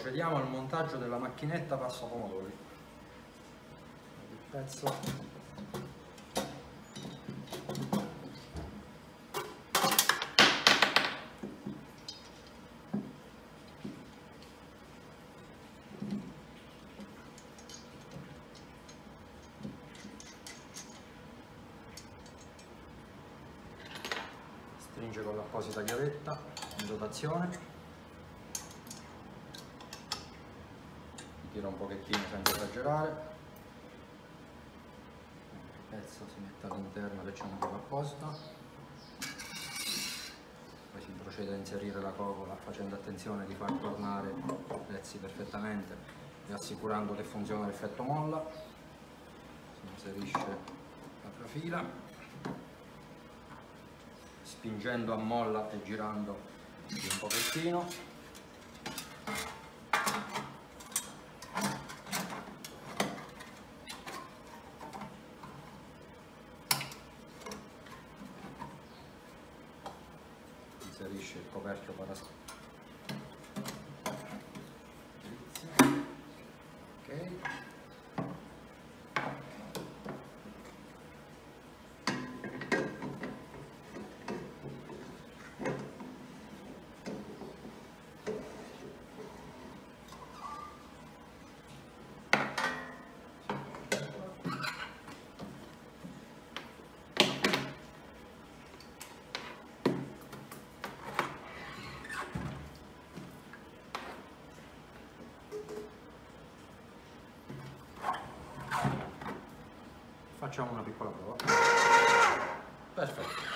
Procediamo al montaggio della macchinetta pasta pomodori. Il pezzo stringe con l'apposita chiavetta in dotazione. Tiro un pochettino senza esagerare, il pezzo si mette all'interno che c'è una copa apposta, poi si procede a inserire la copola facendo attenzione di far tornare i pezzi perfettamente e assicurando che funziona l'effetto molla. Si inserisce la trafila, spingendo a molla e girando un pochettino. Inserisce il coperchio paraspizio, ok, facciamo una piccola prova. Perfetto.